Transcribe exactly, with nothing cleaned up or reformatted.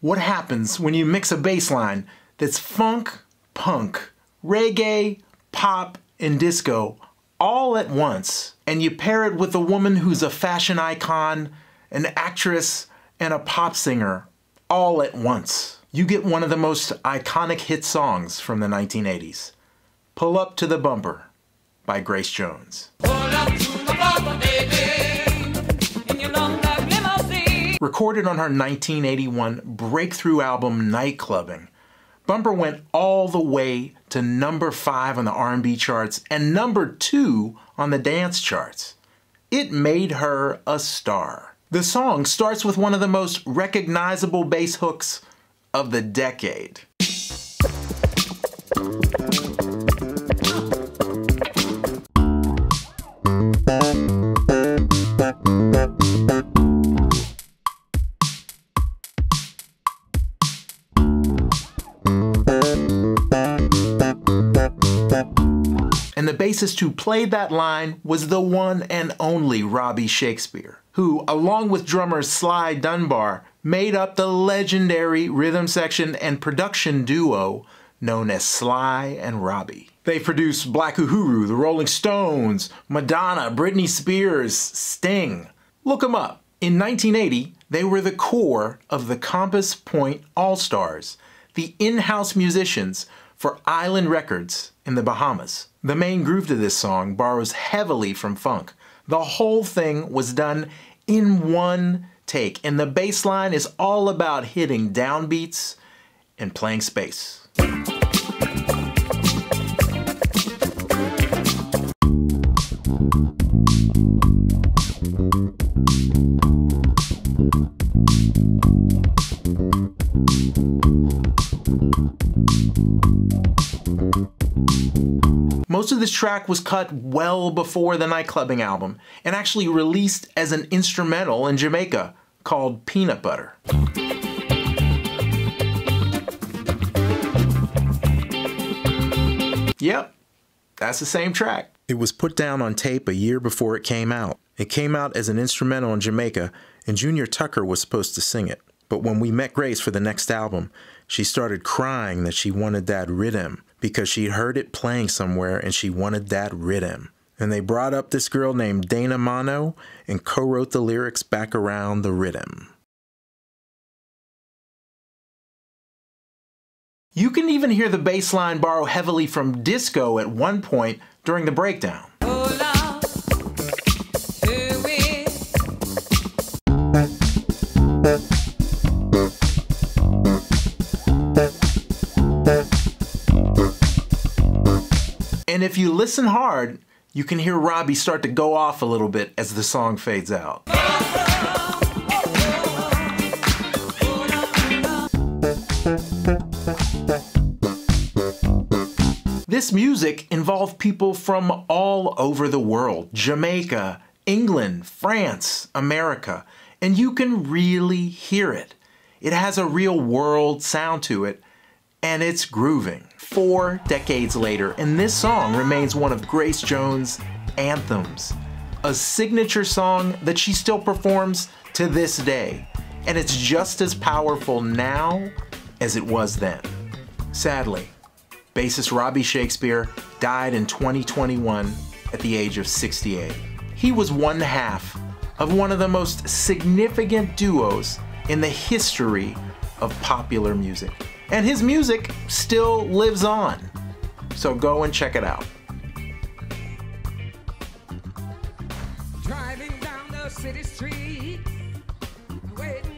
What happens when you mix a bass line that's funk, punk, reggae, pop, and disco all at once, and you pair it with a woman who's a fashion icon, an actress, and a pop singer all at once? You get one of the most iconic hit songs from the nineteen eighties, Pull Up to the Bumper by Grace Jones. Pull up to the bumper, baby, in your long black limousine. Recorded on her nineteen eighty-one breakthrough album Nightclubbing, Bumper went all the way to number five on the R and B charts and number two on the dance charts. It made her a star. The song starts with one of the most recognizable bass hooks of the decade. And the bassist who played that line was the one and only Robbie Shakespeare, who, along with drummer Sly Dunbar, made up the legendary rhythm section and production duo known as Sly and Robbie. They produced Black Uhuru, the Rolling Stones, Madonna, Britney Spears, Sting. Look them up. In nineteen eighty, they were the core of the Compass Point All-Stars, the in-house musicians for Island Records in the Bahamas. The main groove to this song borrows heavily from funk. The whole thing was done in one take, and the bass line is all about hitting downbeats and playing space. Most of this track was cut well before the Nightclubbing album and actually released as an instrumental in Jamaica called Peanut Butter. Yep, that's the same track. It was put down on tape a year before it came out. It came out as an instrumental in Jamaica, and Junior Tucker was supposed to sing it. But when we met Grace for the next album, she started crying that she wanted that rhythm because she heard it playing somewhere and she wanted that rhythm. And they brought up this girl named Dana Mano and co-wrote the lyrics back around the rhythm. You can even hear the bass line borrow heavily from disco at one point during the breakdown. And if you listen hard, you can hear Robbie start to go off a little bit as the song fades out. This music involved people from all over the world: Jamaica, England, France, America. And you can really hear it. It has a real world sound to it, and it's grooving. Four decades later, and this song remains one of Grace Jones' anthems, a signature song that she still performs to this day, and it's just as powerful now as it was then. Sadly, bassist Robbie Shakespeare died in twenty twenty-one at the age of sixty-eight. He was one half of one of the most significant duos in the history of popular music. And his music still lives on, so go and check it out. Driving down the city street, waiting